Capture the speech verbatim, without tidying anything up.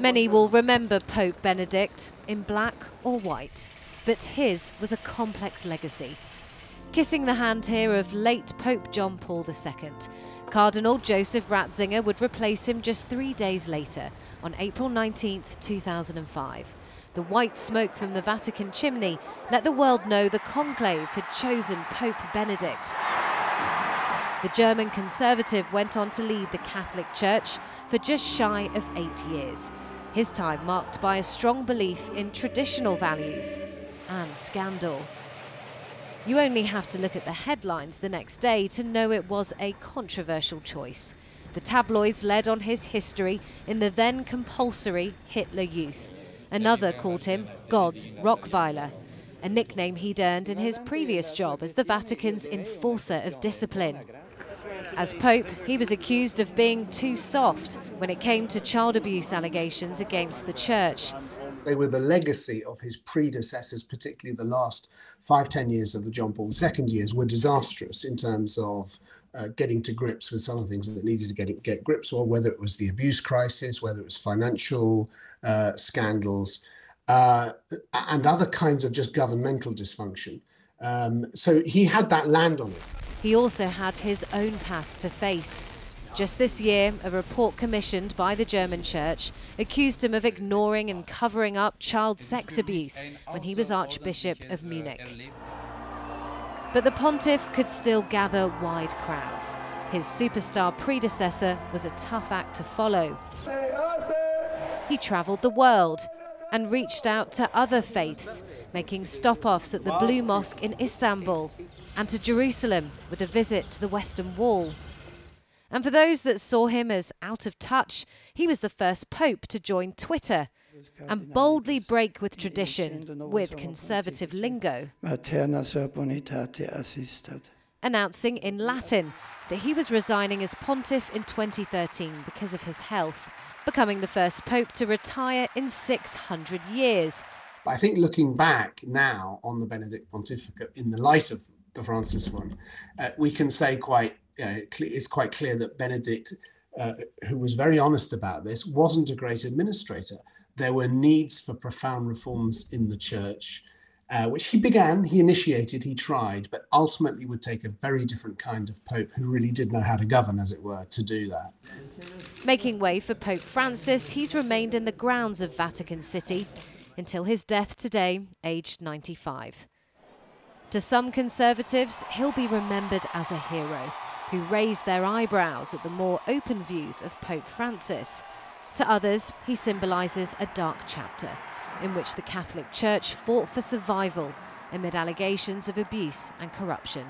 Many will remember Pope Benedict in black or white, but his was a complex legacy. Kissing the hand here of late Pope John Paul the Second, Cardinal Joseph Ratzinger would replace him just three days later, on April nineteenth, two thousand five. The white smoke from the Vatican chimney let the world know the conclave had chosen Pope Benedict. The German conservative went on to lead the Catholic Church for just shy of eight years. His time marked by a strong belief in traditional values and scandal. You only have to look at the headlines the next day to know it was a controversial choice. The tabloids led on his history in the then compulsory Hitler Youth. Another called him God's Rockveiler, a nickname he'd earned in his previous job as the Vatican's enforcer of discipline. As Pope, he was accused of being too soft when it came to child abuse allegations against the Church. They were the legacy of his predecessors, particularly the last five, ten years of the John Paul the Second years were disastrous in terms of uh, getting to grips with some of the things that needed to get, get grips on, whether it was the abuse crisis, whether it was financial uh, scandals, uh, and other kinds of just governmental dysfunction. Um, so he had that land on him. He also had his own past to face. Just this year, a report commissioned by the German Church accused him of ignoring and covering up child sex abuse when he was Archbishop of Munich. But the pontiff could still gather wide crowds. His superstar predecessor was a tough act to follow. He travelled the world and reached out to other faiths, making stop-offs at the Blue Mosque in Istanbul and to Jerusalem with a visit to the Western Wall. And for those that saw him as out of touch, he was the first pope to join Twitter and boldly break with tradition with conservative lingo, announcing in Latin that he was resigning as pontiff in twenty thirteen because of his health, becoming the first pope to retire in six hundred years. But I think looking back now on the Benedict pontificate in the light of the Francis one, uh, we can say quite Uh, it's quite clear that Benedict, uh, who was very honest about this, wasn't a great administrator. There were needs for profound reforms in the church, uh, which he began, he initiated, he tried, but ultimately would take a very different kind of pope who really did know how to govern, as it were, to do that. Making way for Pope Francis, he's remained in the grounds of Vatican City until his death today, aged ninety-five. To some conservatives, he'll be remembered as a hero who raised their eyebrows at the more open views of Pope Francis. To others, he symbolises a dark chapter in which the Catholic Church fought for survival amid allegations of abuse and corruption.